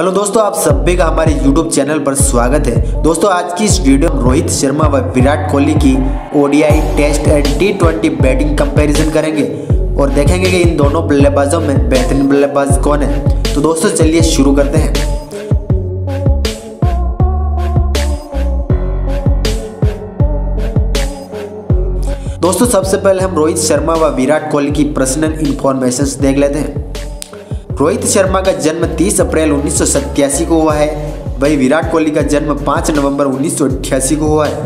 Hello दोस्तों, आप सभी का हमारे YouTube चैनल पर स्वागत है। दोस्तों, आज की इस वीडियो में रोहित शर्मा व विराट कोहली की ODI test and T20 batting comparison करेंगे और देखेंगे कि इन दोनों बल्लेबाजों में बेहतरीन बल्लेबाज कौन है। तो दोस्तों चलिए शुरू करते हैं। दोस्तों सबसे पहले हम रोहित शर्मा व विराट कोहली की पर्सनल इंफॉर्मेशंस देख लेते हैं। रोहित शर्मा का जन्म 30 अप्रैल 1987 को हुआ है। वही विराट कोहली का जन्म 5 नवंबर 1988 को हुआ है।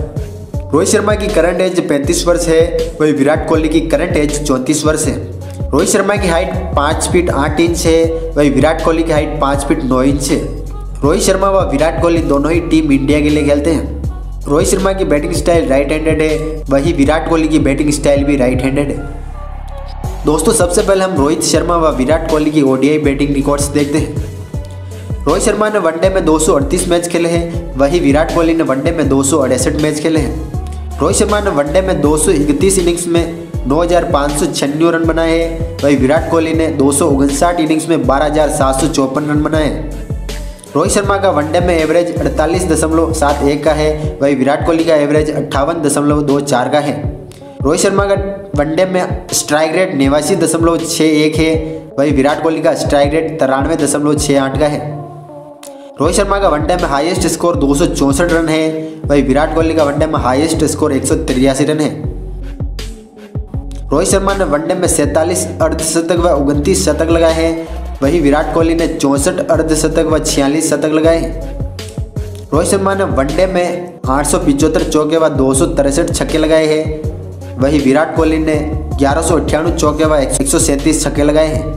रोहित शर्मा की करंट एज 35 वर्ष है, वही विराट कोहली की करंट एज 34 वर्ष है। रोहित शर्मा की हाइट 5 फीट 8 इंच है, वही विराट कोहली की हाइट 5 फीट 9 इंच है। रोहित शर्मा व विराट कोहली दोनों ही टीम इंडिया के लिए खेलते हैं। रोहित शर्मा की बैटिंग स्टाइल राइट हैंडेड है, वही विराट कोहली की बैटिंग स्टाइल भी राइट हैंडेड है। दोस्तों सबसे पहले हम रोहित शर्मा व विराट कोहली की ओडीआई बैटिंग रिकॉर्ड्स देखते हैं। रोहित शर्मा ने वनडे में 238 मैच खेले हैं, वही विराट कोहली ने वनडे में 268 मैच खेले हैं। रोहित शर्मा ने वनडे में 231 इनिंग्स में 9,596 रन बनाए हैं, वही विराट कोहली ने 259 इनिंग्स में 12,754 रन बनाए हैं। रोहित शर्मा का वनडे में एवरेज 48.71 का है, वही विराट कोहली का एवरेज 58.24 का है। रोहित शर्मा का वनडे में स्ट्राइक रेट 89.61 है, वही विराट कोहली का स्ट्राइक रेट 93.68 का है। रोहित शर्मा का वनडे में हाईएस्ट स्कोर 264 रन है, वही विराट कोहली का वनडे में हाईएस्ट स्कोर 183 रन है। रोहित शर्मा ने वनडे में 47 अर्धशतक व 29 शतक लगाए हैं, वही विराट कोहली ने 64 अर्धशतक व 46 शतक लगाए हैं। रोहित शर्मा ने वनडे में 875 चौके व 263 छक्के लगाए हैं, वही विराट कोहली ने 1198 चौके व 137 छक्के लगाए हैं।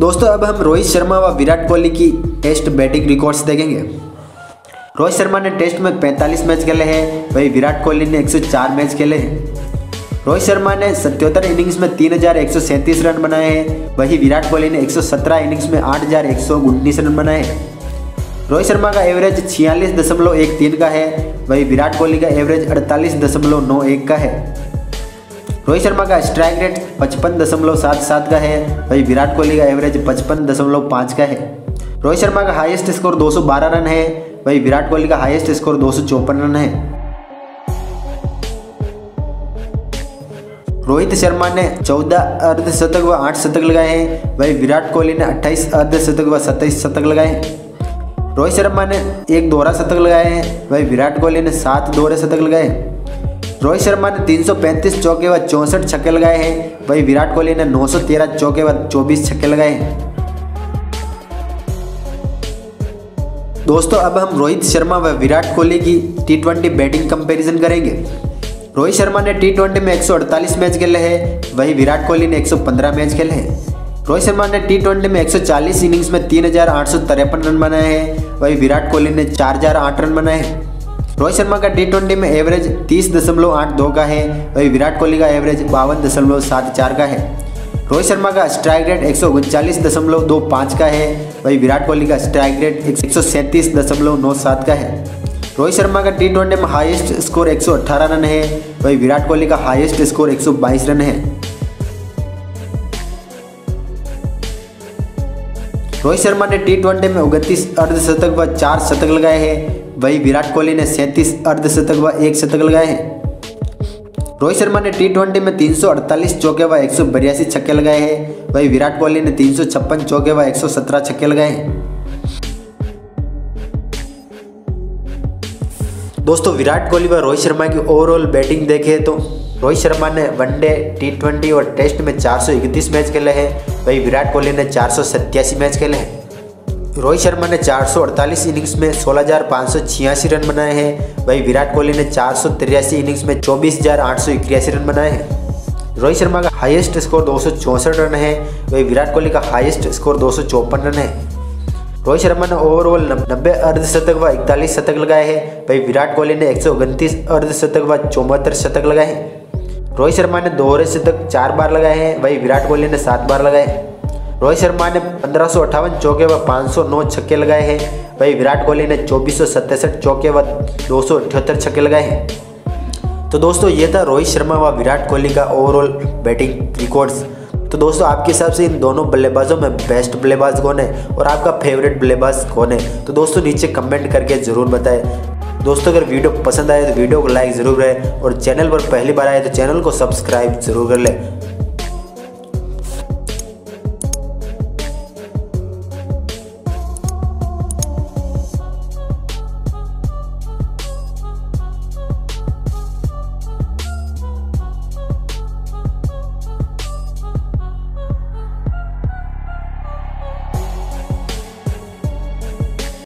दोस्तों अब हम रोहित शर्मा व विराट कोहली की टेस्ट बैटिंग रिकॉर्ड्स देखेंगे। रोहित शर्मा ने टेस्ट में 45 मैच खेले हैं, वही विराट कोहली ने 104 मैच खेले हैं। रोहित शर्मा ने 77 इनिंग्स में 3,137 रन बनाए हैं, वही विराट कोहली ने 117 इनिंग्स में 8,119 रन बनाए हैं। रोहित शर्मा का एवरेज 46.13 का है, वही विराट कोहली का एवरेज 48.91 का है। रोहित शर्मा का स्ट्राइक रेट 55.77 का है, वही विराट कोहली का एवरेज 55.5 का है। रोहित शर्मा का हाईएस्ट स्कोर 212 रन है, वही विराट कोहली का हाईएस्ट स्कोर 254 रन है। रोहित शर्मा ने 14 अर्धशतक व 8 शतक लगाए हैं, वही विराट कोहली ने 28 अर्धशतक व 27 शतक लगाए हैं। रोहित शर्मा ने 1 दोहरा शतक लगाए हैं, वही विराट कोहली ने 7 दोहरे शतक लगाए। रोहित शर्मा ने 335 चौके व 64 छक्के लगाए हैं, वही विराट कोहली ने 913 चौके व 24 छक्के लगाए हैं। दोस्तों अब हम रोहित शर्मा व विराट कोहली की T20 बैटिंग कंपैरिजन करेंगे। रोहित शर्मा ने T20 में 148 मैच खेले हैं, वही विराट कोहली ने 115 मैच खेले हैं। रोहित शर्मा ने T20 में 140 इनिंग्स में 3,853 रन बनाए हैं, वही विराट कोहली ने 4,008 रन बनाए हैं। रोहित शर्मा का T20 में एवरेज 30.82 का है, वही विराट कोहली का एवरेज 52.74 का है। रोहित शर्मा का स्ट्राइक रेट 139.25 का है, वही विराट कोहली का स्ट्राइक रेट 137.97 का है। रोहित शर्मा का T20 में हाईएस्ट स्कोर 118 रन है, वही विराट कोहली का हाईएस्ट स्कोर 122 रन है। रोहित शर्मा ने T20 में 29 अर्धशतक व 4 शतक लगाए हैं, वही विराट कोहली ने 37 अर्धशतक व 1 शतक लगाए हैं। रोहित शर्मा ने T20 में 348 चौके व 182 छक्के लगाए हैं, वही विराट कोहली ने 356 चौके व 117 छक्के लगाए हैं। दोस्तों विराट कोहली व रोहित शर्मा की ओवरऑल बैटिंग देखें तो रोहित शर्मा ने वनडे, T20 और टेस्ट में 431 मैच खेले हैं, वही विराट कोहली ने 487 मैच खेले हैं। रोहित शर्मा ने 448 इनिंग्स में 16,586 रन बनाए हैं, वही विराट कोहली ने 483 इनिंग्स में 24,881 रन बनाए हैं। रोहित शर्मा का हाईएस्ट स्कोर 264 रन है, वही विराट कोहली का हाईएस्ट स्कोर 254 रन है। रोहित शर्मा ने ओवरऑल 90 अर्धशतक व 41 शतक लगाए हैं, वही विराट कोहली ने 129 अर्धशतक व 74 शतक लगाए हैं। रोहित शर्मा ने दोहरे शतक 4 बार लगाए हैं, वही विराट कोहली ने 7 बार लगाए हैं। रोहित शर्मा ने 1,558 चौके व 509 छक्के लगाए हैं, वही विराट कोहली ने 2,467 चौके व 278 छक्के लगाए हैं। तो दोस्तों ये था रोहित शर्मा व विराट कोहली का ओवरऑल बैटिंग रिकॉर्ड्स। तो दोस्तों आपके हिसाब से इन दोनों बल्लेबाजों में बेस्ट बल्लेबाज कौन है और आपका फेवरेट बल्लेबाज कौन है, तो दोस्तों नीचे कमेंट करके ज़रूर बताएं। दोस्तों अगर वीडियो पसंद आए तो वीडियो को लाइक ज़रूर करें और चैनल पर पहली बार आए तो चैनल को सब्सक्राइब जरूर कर लें।